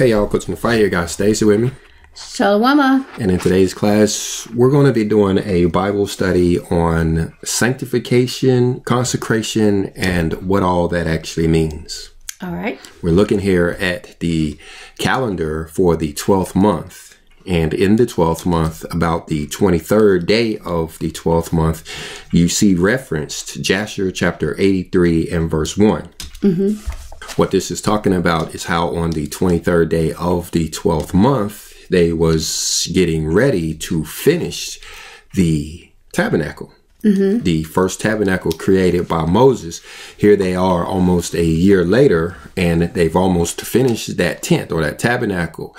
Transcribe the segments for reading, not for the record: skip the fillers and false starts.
Hey y'all, Coach Nafai here, guys. Stacy with me. Shalawama. And in today's class, we're going to be doing a Bible study on sanctification, consecration, and what all that actually means. All right. We're looking here at the calendar for the 12th month. And in the 12th month, about the 23rd day of the 12th month, you see referenced Jasher chapter 83 and verse 1. Mm-hmm. What this is talking about is how on the 23rd day of the 12th month, they was getting ready to finish the tabernacle. Mm-hmm. The first tabernacle created by Moses. Here they are almost a year later, and they've almost finished that tent or that tabernacle.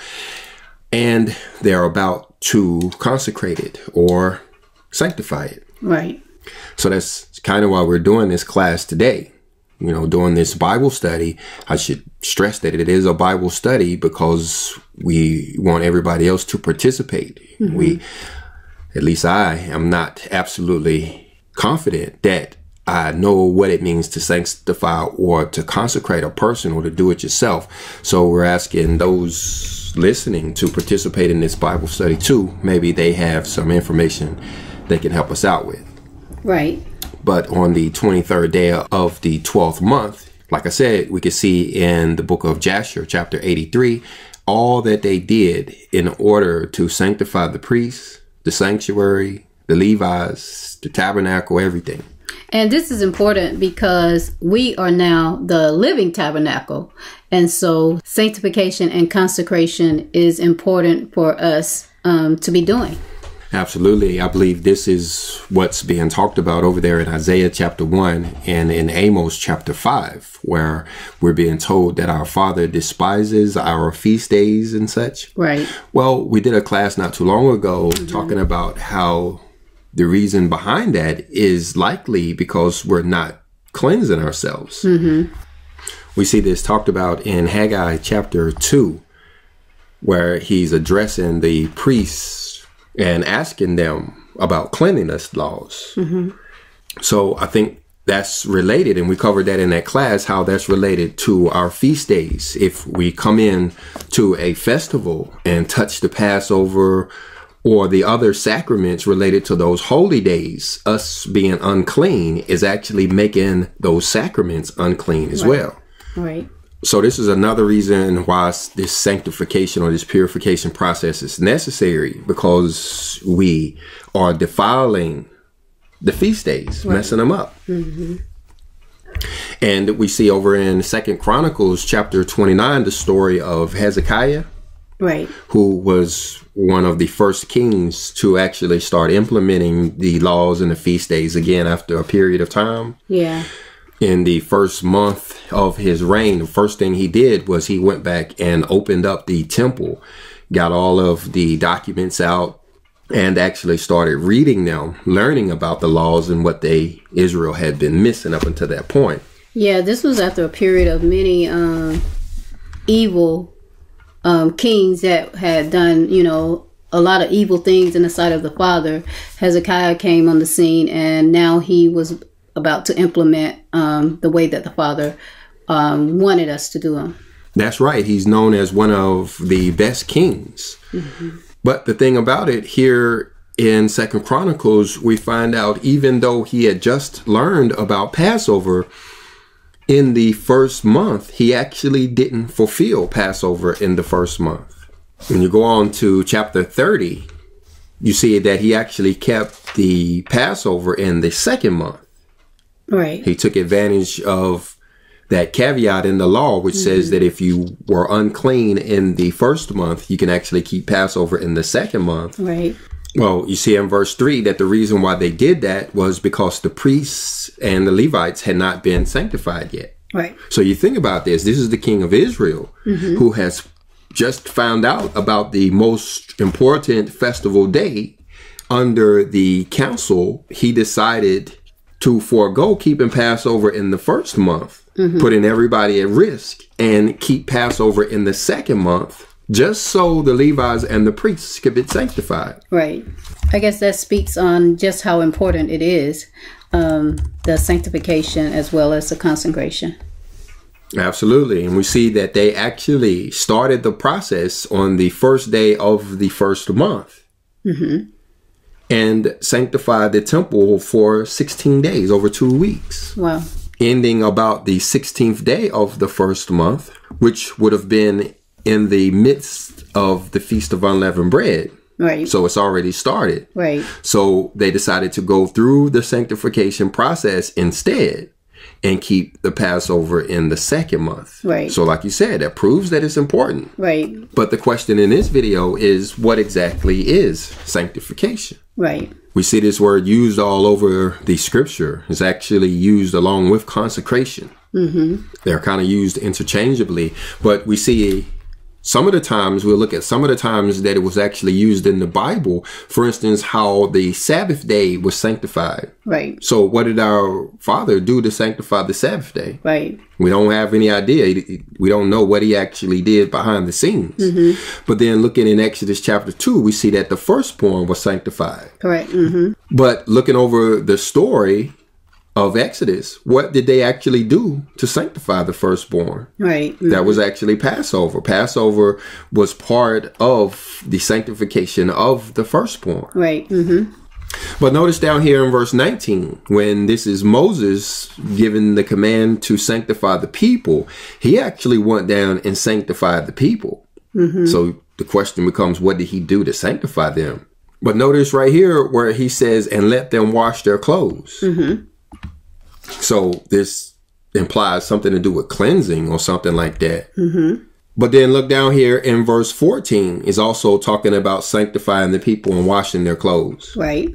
And they're about to consecrate it or sanctify it. Right. So that's kind of why we're doing this class today. You know, doing this Bible study, I should stress that it is a Bible study because we want everybody else to participate. Mm-hmm. At least I am not absolutely confident that I know what it means to sanctify or to consecrate a person or to do it yourself. So we're asking those listening to participate in this Bible study too. Maybe they have some information they can help us out with. Right. But on the 23rd day of the 12th month, like I said, we could see in the book of Jasher, chapter 83, all that they did in order to sanctify the priests, the sanctuary, the Levites, the tabernacle, everything. And this is important because we are now the living tabernacle. And so sanctification and consecration is important for us to be doing. Absolutely. I believe this is what's being talked about over there in Isaiah chapter 1 and in Amos chapter 5, where we're being told that our Father despises our feast days and such. Right. Well, we did a class not too long ago talking about how the reason behind that is likely because we're not cleansing ourselves. Mm-hmm. We see this talked about in Haggai chapter 2, where he's addressing the priests and asking them about cleanliness laws. Mm-hmm. So I think that's related, and we covered that in that class, how that's related to our feast days. If we come in to a festival and touch the Passover or the other sacraments related to those holy days, us being unclean is actually making those sacraments unclean as well. Right. So this is another reason why this sanctification or this purification process is necessary, because we are defiling the feast days, messing them up. Mm-hmm. And we see over in Second Chronicles chapter 29, the story of Hezekiah, who was one of the first kings to actually start implementing the laws and the feast days again after a period of time. Yeah. In the first month of his reign, the first thing he did was he went back and opened up the temple, got all of the documents out, and actually started reading them, learning about the laws and what Israel had been missing up until that point. Yeah, this was after a period of many evil kings that had done, you know, a lot of evil things in the sight of the Father. Hezekiah came on the scene, and now he was about to implement the way that the Father wanted us to do them. That's right. He's known as one of the best kings. Mm-hmm. But the thing about it, here in Second Chronicles, we find out even though he had just learned about Passover, in the first month, he actually didn't fulfill Passover in the first month. When you go on to chapter 30, you see that he actually kept the Passover in the second month. Right. He took advantage of that caveat in the law, which says that if you were unclean in the first month, you can actually keep Passover in the second month. Right. Well, you see in verse 3 that the reason why they did that was because the priests and the Levites had not been sanctified yet. Right. So you think about this. This is the king of Israel who has just found out about the most important festival day under the council. He decided to forego keeping Passover in the first month, putting everybody at risk, and keep Passover in the second month, just so the Levites and the priests could be sanctified. Right. I guess that speaks on just how important it is, the sanctification as well as the consecration. Absolutely. And we see that they actually started the process on the first day of the first month, mm-hmm, and sanctified the temple for 16 days, over 2 weeks. Wow. Ending about the 16th day of the first month, which would have been in the midst of the Feast of Unleavened Bread. Right. So it's already started. Right. So they decided to go through the sanctification process instead and keep the Passover in the second month. Right. So like you said, that proves that it's important. Right. But the question in this video is, what exactly is sanctification? Right. We see this word used all over the scripture. It's actually used along with consecration. Mm-hmm. They're kind of used interchangeably, but we see some of the times, we'll look at some of the times that it was actually used in the Bible. For instance, how the Sabbath day was sanctified. Right. So what did our Father do to sanctify the Sabbath day? Right. We don't have any idea. We don't know what he actually did behind the scenes. Mm-hmm. But then looking in Exodus chapter 2, we see that the firstborn was sanctified. Correct. Mm-hmm. But looking over the story of Exodus, what did they actually do to sanctify the firstborn? Right. Mm-hmm. That was actually Passover. Passover was part of the sanctification of the firstborn. Right. Mm-hmm. But notice down here in verse 19, when this is Moses given the command to sanctify the people, he actually went down and sanctified the people. Mm-hmm. So the question becomes, what did he do to sanctify them? But notice right here where he says, and let them wash their clothes. Mm-hmm. So this implies something to do with cleansing or something like that. Mm-hmm. But then look down here in verse 14 is also talking about sanctifying the people and washing their clothes. Right.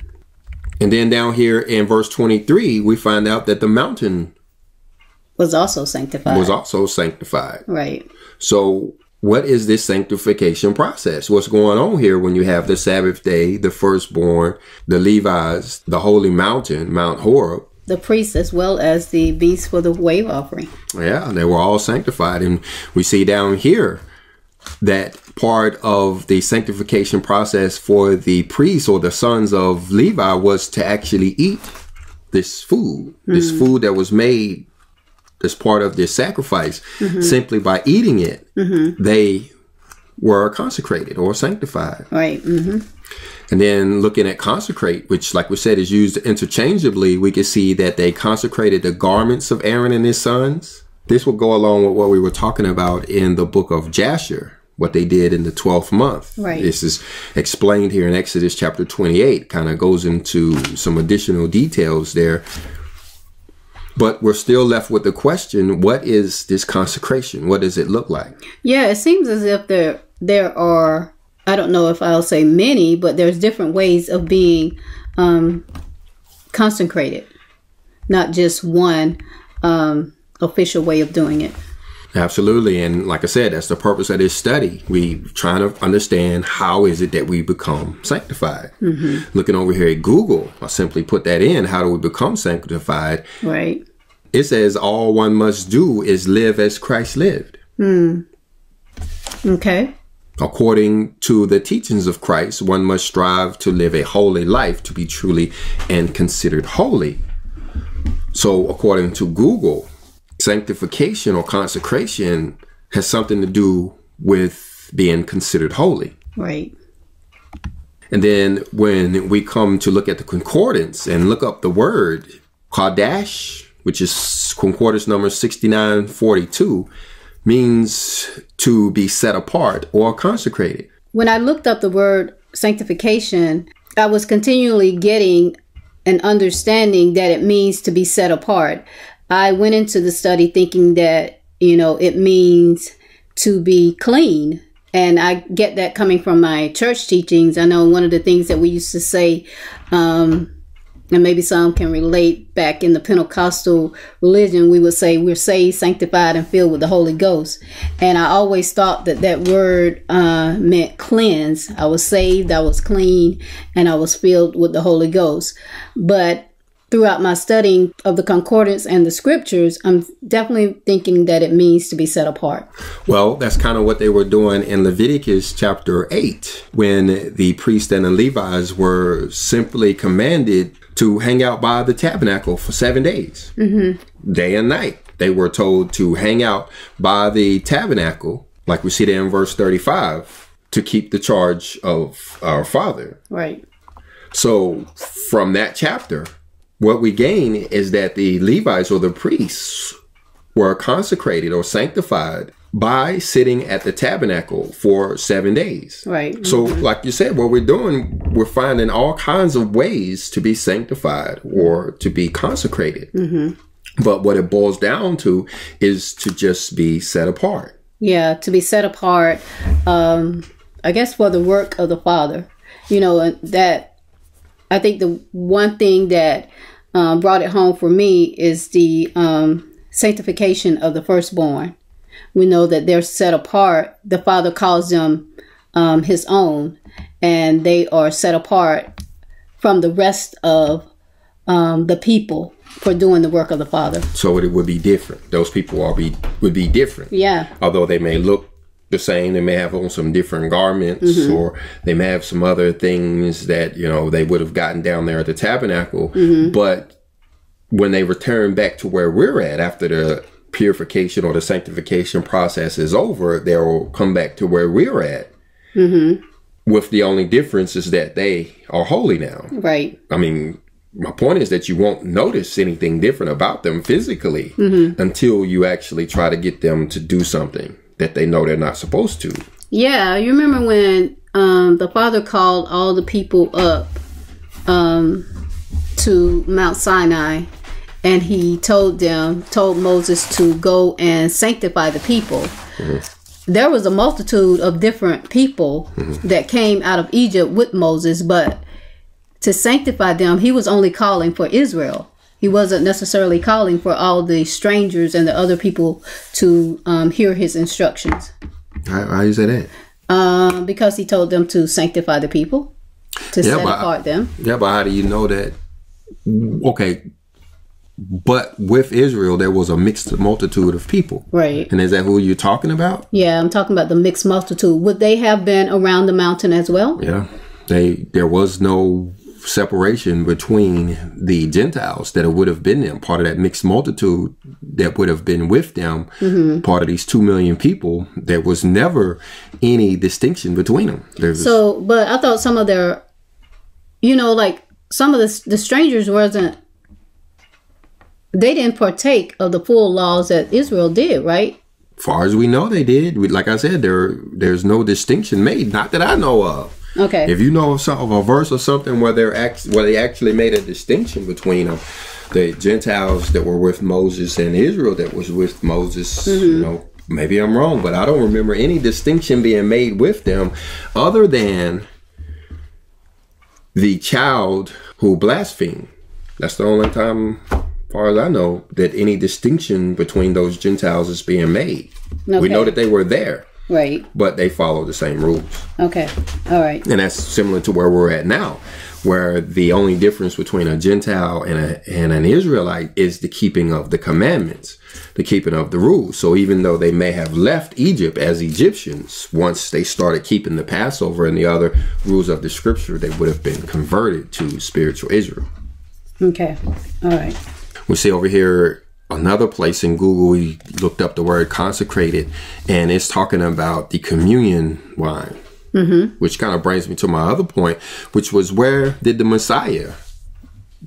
And then down here in verse 23, we find out that the mountain was also sanctified. Was also sanctified. Right. So what is this sanctification process? What's going on here when you have the Sabbath day, the firstborn, the Levites, the holy mountain, Mount Horeb, the priests, as well as the beasts for the wave offering? Yeah, they were all sanctified. And we see down here that part of the sanctification process for the priests or the sons of Levi was to actually eat this food, this food that was made as part of this sacrifice. Simply by eating it, they were consecrated or sanctified. Right. Mm-hmm. And then looking at consecrate, which like we said is used interchangeably, we can see that they consecrated the garments of Aaron and his sons. This will go along with what we were talking about in the book of Jasher, what they did in the 12th month. Right. This is explained here in Exodus chapter 28, kind of goes into some additional details there. But we're still left with the question, what is this consecration? What does it look like? Yeah, it seems as if there are, I don't know if I'll say many, but there's different ways of being consecrated, not just one official way of doing it. Absolutely. And like I said, that's the purpose of this study. We're trying to understand how is it that we become sanctified. Mm-hmm. Looking over here at Google, I simply put that in. How do we become sanctified? Right. It says all one must do is live as Christ lived. Mm. Okay. According to the teachings of Christ, one must strive to live a holy life to be truly and considered holy. So according to Google, sanctification or consecration has something to do with being considered holy. Right. And then when we come to look at the concordance and look up the word Kadash, which is concordance number 6942, means to be set apart or consecrated. When I looked up the word sanctification, I was continually getting an understanding that it means to be set apart. I went into the study thinking that, you know, it means to be clean. And I get that coming from my church teachings. I know one of the things that we used to say, and maybe some can relate, back in the Pentecostal religion, we would say we're saved, sanctified, and filled with the Holy Ghost. And I always thought that that word meant cleanse. I was saved, I was clean, and I was filled with the Holy Ghost. But throughout my studying of the concordance and the scriptures, I'm definitely thinking that it means to be set apart. Well, that's kind of what they were doing in Leviticus chapter 8, when the priests and the Levites were simply commanded to hang out by the tabernacle for 7 days, day and night. They were told to hang out by the tabernacle, like we see there in verse 35, to keep the charge of our Father. Right. So from that chapter, what we gain is that the Levites or the priests were consecrated or sanctified by sitting at the tabernacle for 7 days. Right. So like you said, what we're doing, we're finding all kinds of ways to be sanctified or to be consecrated. Mm-hmm. But what it boils down to is to just be set apart. Yeah, to be set apart, I guess, for the work of the Father. You know, that I think the one thing that brought it home for me is the sanctification of the firstborn. We know that they're set apart. The Father calls them his own, and they are set apart from the rest of the people for doing the work of the Father. So it would be different. Those people would be different. Yeah. Although they may look the same, they may have on some different garments, mm-hmm. or they may have some other things that, you know, they would have gotten down there at the tabernacle. Mm-hmm. But when they return back to where we're at after the purification or the sanctification process is over, they'll come back to where we're at. Mm-hmm. With the only difference is that they are holy now. Right. I mean, my point is that you won't notice anything different about them physically, mm-hmm. until you actually try to get them to do something that they know they're not supposed to. Yeah. You remember when the Father called all the people up to Mount Sinai, and he told Moses to go and sanctify the people. Mm-hmm. There was a multitude of different people, mm-hmm. that came out of Egypt with Moses, but to sanctify them, he was only calling for Israel. He wasn't necessarily calling for all the strangers and the other people to hear his instructions. How do you say that? Because he told them to sanctify the people, to set apart them. Yeah, but how do you know that? Okay, but with Israel, there was a mixed multitude of people. Right. And is that who you're talking about? Yeah, I'm talking about the mixed multitude. Would they have been around the mountain as well? Yeah, there was no separation between the Gentiles that would have been them, part of that mixed multitude that would have been with them, mm-hmm. part of these 2 million people. There was never any distinction between them. So, but I thought some of their, you know, like some of the strangers wasn't, they didn't partake of the full laws that Israel did, right? Far as we know, they did. Like I said, there's no distinction made, not that I know of. Okay. If you know of a verse or something where they actually made a distinction between them, the Gentiles that were with Moses and Israel that was with Moses, mm-hmm. you know, maybe I'm wrong, but I don't remember any distinction being made with them other than the child who blasphemed. That's the only time, as far as I know, that any distinction between those Gentiles is being made. Okay. We know that they were there. Right. But they follow the same rules. Okay. All right. And that's similar to where we're at now, where the only difference between a Gentile and an Israelite is the keeping of the commandments, the keeping of the rules. So even though they may have left Egypt as Egyptians, once they started keeping the Passover and the other rules of the scripture, they would have been converted to spiritual Israel. Okay. All right. We see over here, another place in Google, we looked up the word consecrated, and it's talking about the communion wine, mm-hmm. which kind of brings me to my other point, which was, where did the Messiah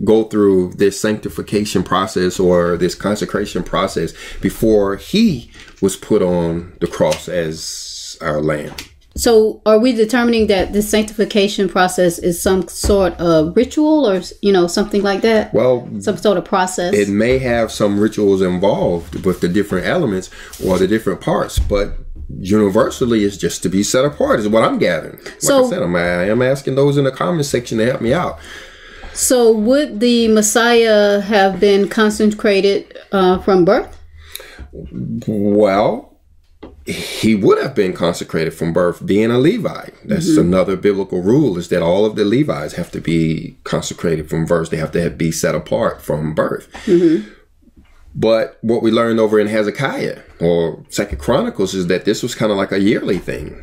go through this sanctification process or this consecration process before he was put on the cross as our lamb? So are we determining that this sanctification process is some sort of ritual or, you know, something like that? Well, some sort of process. It may have some rituals involved with the different elements or the different parts, but universally it's just to be set apart is what I'm gathering. Like so, I said, I am asking those in the comment section to help me out. So would the Messiah have been consecrated from birth? Well, he would have been consecrated from birth, being a Levite. That's mm-hmm. another biblical rule, is that all of the Levites have to be consecrated from birth. They have to be set apart from birth. Mm-hmm. But what we learned over in Hezekiah or Second Chronicles is that this was kind of like a yearly thing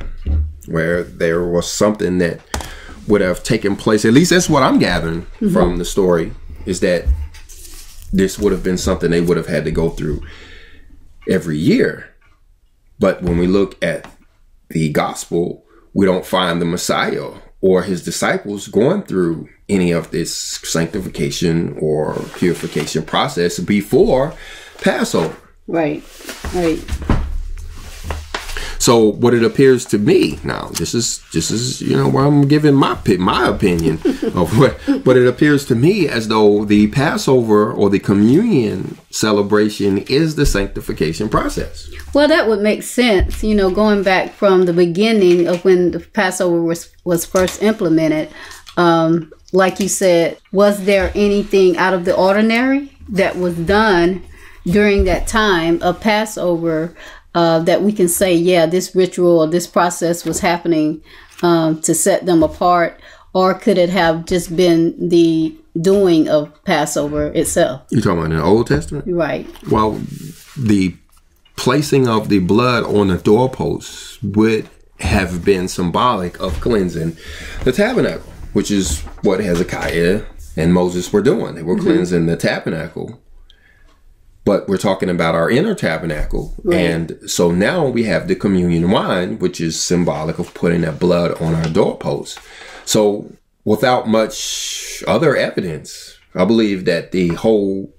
where there was something that would have taken place. At least that's what I'm gathering mm-hmm. from the story, is that this would have been something they would have had to go through every year. But when we look at the gospel, we don't find the Messiah or his disciples going through any of this sanctification or purification process before Passover. Right, right. So what it appears to me now, this is where I'm giving my opinion of what, but it appears to me as though the Passover or the communion celebration is the sanctification process. Well, that would make sense, going back from the beginning of when the Passover was first implemented. Like you said, was there anything out of the ordinary that was done during that time of Passover that we can say, yeah, this ritual or this process was happening to set them apart? Or could it have just been the doing of Passover itself? You're talking about in the Old Testament? Right. Well, the placing of the blood on the doorposts would have been symbolic of cleansing the tabernacle, which is what Hezekiah and Moses were doing. They were cleansing the tabernacle. But we're talking about our inner tabernacle. Right. And so now we have the communion wine, which is symbolic of putting that blood on our doorposts. So without much other evidence, I believe that the whole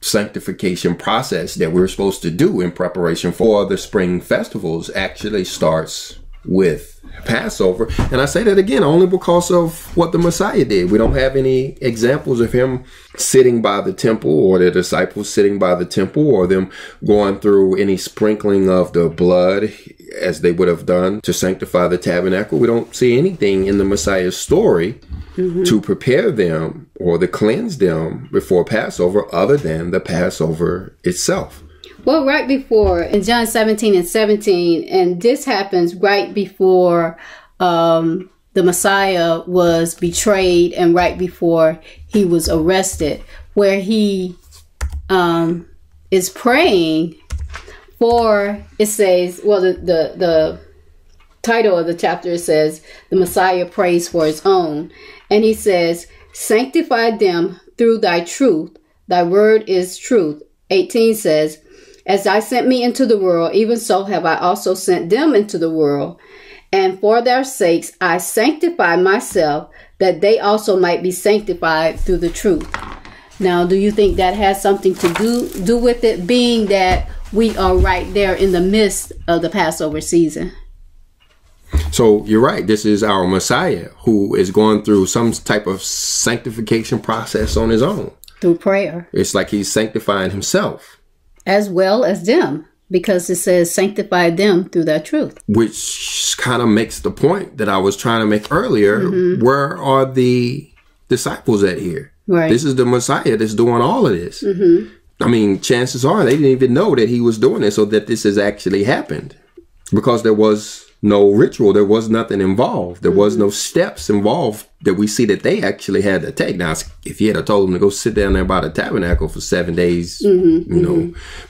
sanctification process that we're supposed to do in preparation for the spring festivals actually starts with Passover. And I say that again only because of what the Messiah did. We don't have any examples of him sitting by the temple or the disciples sitting by the temple or them going through any sprinkling of the blood as they would have done to sanctify the tabernacle. We don't see anything in the Messiah's story to prepare them or to cleanse them before Passover other than the Passover itself. Well, right before, in John 17:17, and this happens right before the Messiah was betrayed and right before he was arrested, where he is praying for, it says, well, the title of the chapter says, the Messiah prays for his own. And he says, sanctify them through thy truth. Thy word is truth. 18 says, as I sent me into the world, even so have I also sent them into the world. And for their sakes I sanctify myself, that they also might be sanctified through the truth. Now, do you think that has something to do with it, being that we are right there in the midst of the Passover season? So you're right. This is our Messiah who is going through some type of sanctification process on his own. Through prayer. It's like he's sanctifying himself. As well as them, because it says sanctify them through thy truth. Which kind of makes the point that I was trying to make earlier. Where are the disciples at here? Right. This is the Messiah that's doing all of this. I mean, chances are they didn't even know that he was doing this or that this has actually happened. Because there was no ritual. There was nothing involved. There was no steps involved that we see that they actually had to take. Now, if he had told them to go sit down there by the tabernacle for 7 days,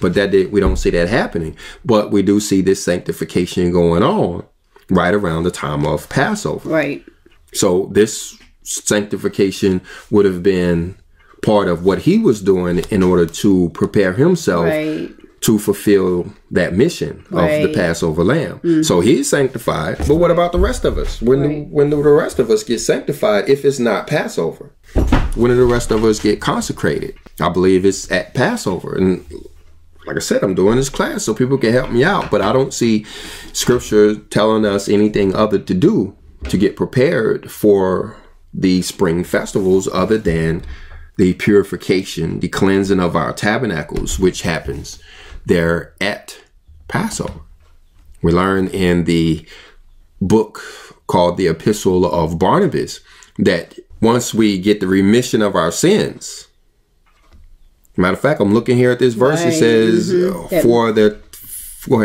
but that we don't see that happening. But we do see this sanctification going on right around the time of Passover. Right. So this sanctification would have been part of what he was doing in order to prepare himself. Right. To fulfill that mission of the Passover lamb. So he's sanctified, but what about the rest of us? When do the rest of us get sanctified if it's not Passover? When do the rest of us get consecrated? I believe it's at Passover. And like I said, I'm doing this class so people can help me out, but I don't see scripture telling us anything other to do to get prepared for the spring festivals other than the purification, the cleansing of our tabernacles, which happens there at Passover. We learn in the book called the Epistle of Barnabas that once we get the remission of our sins, matter of fact, I'm looking here at this verse. It says, go ahead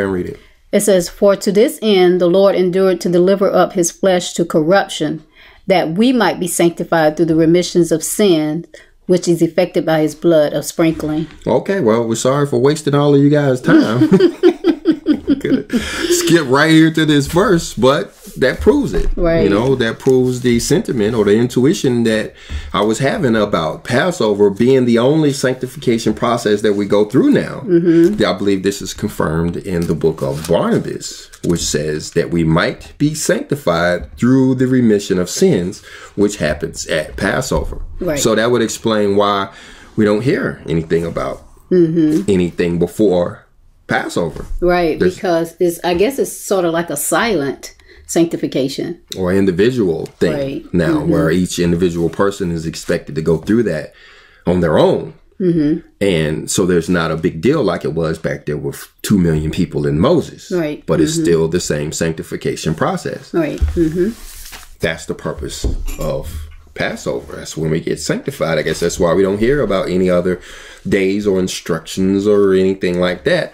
and read it. It says, for to this end the Lord endured to deliver up his flesh to corruption, that we might be sanctified through the remissions of sin, which is effected by his blood of sprinkling. Okay, well, we're sorry for wasting all of you guys' time. Skip right here to this verse, but that proves it. Right. You know, that proves the sentiment or the intuition that I was having about Passover being the only sanctification process that we go through now. Mm-hmm. I believe this is confirmed in the book of Barnabas, which says that we might be sanctified through the remission of sins, which happens at Passover. Right. So that would explain why we don't hear anything about mm-hmm. anything before Passover. Right, because it's, I guess it's sort of like a silent sanctification. Or individual thing right. now, mm-hmm. where each individual person is expected to go through that on their own. Mm-hmm. And so there's not a big deal like it was back there with 2 million people in Moses. Right. But mm-hmm. it's still the same sanctification process. Right. Mm-hmm. That's the purpose of Passover. That's when we get sanctified. I guess that's why we don't hear about any other days or instructions or anything like that.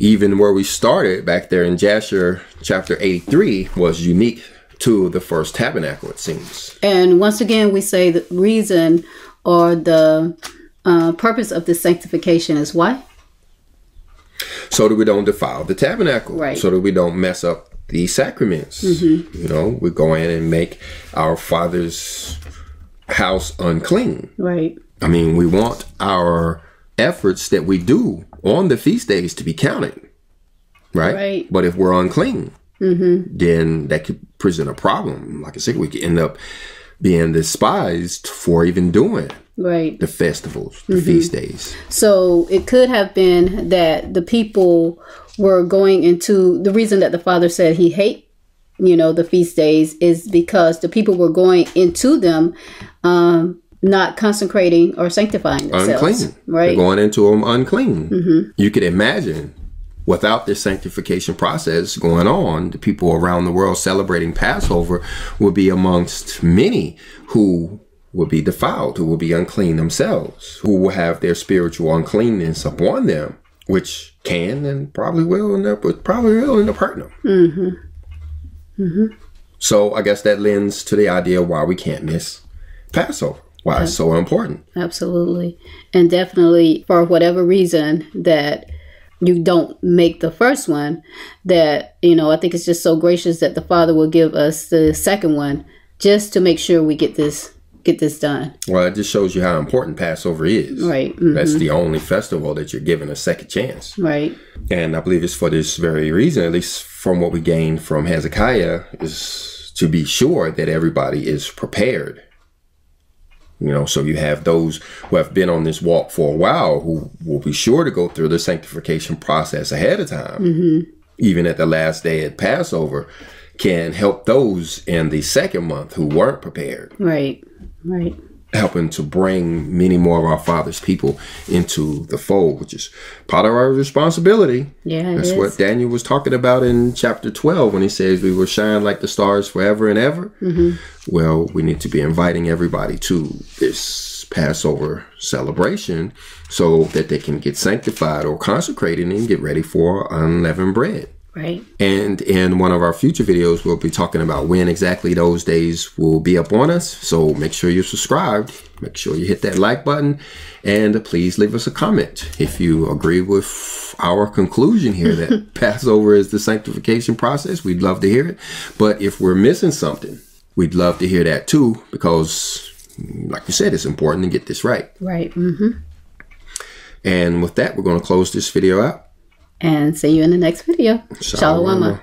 Even where we started back there in Jasher chapter 83 was unique to the first tabernacle, it seems. And once again, we say the reason or the purpose of the sanctification is what? So that we don't defile the tabernacle. Right. So that we don't mess up the sacraments. Mm-hmm. You know, we go in and make our Father's house unclean. Right. I mean, we want our efforts that we do on the feast days to be counted, right? Right. But if we're unclean, mm-hmm. then that could present a problem. Like I said, we could end up being despised for even doing right. the festivals, the mm-hmm. feast days. So it could have been that the people were going into, the reason that the Father said he hates, you know, the feast days is because the people were going into them, not consecrating or sanctifying themselves. Unclean. Right. They're going into them unclean. Mm-hmm. You could imagine without this sanctification process going on, the people around the world celebrating Passover would be amongst many who will be defiled, who will be unclean themselves, who will have their spiritual uncleanness upon them, which can and probably will end up hurting them. Mm-hmm. Mm-hmm. So I guess that lends to the idea why we can't miss Passover. Why it's so important. Absolutely. And definitely for whatever reason that you don't make the first one, that, you know, I think it's just so gracious that the Father will give us the second one just to make sure we get this done. Well, it just shows you how important Passover is. Right. Mm-hmm. That's the only festival that you're given a second chance. Right. And I believe it's for this very reason, at least from what we gained from Hezekiah, is to be sure that everybody is prepared. You know, so you have those who have been on this walk for a while who will be sure to go through the sanctification process ahead of time. Mm-hmm. Even at the last day at Passover can help those in the second month who weren't prepared. Right, right. Helping to bring many more of our Father's people into the fold, which is part of our responsibility. Yeah, that's what Daniel was talking about in chapter 12 when he says we will shine like the stars forever and ever. Mm-hmm. Well, we need to be inviting everybody to this Passover celebration so that they can get sanctified or consecrated and get ready for unleavened bread. Right. And in one of our future videos, we'll be talking about when exactly those days will be up on us. So make sure you're subscribed. Make sure you hit that like button. And please leave us a comment if you agree with our conclusion here that Passover is the sanctification process. We'd love to hear it. But if we're missing something, we'd love to hear that too. Because, like you said, it's important to get this right. Right. Mm-hmm. And with that, we're going to close this video out. And see you in the next video. Shalom.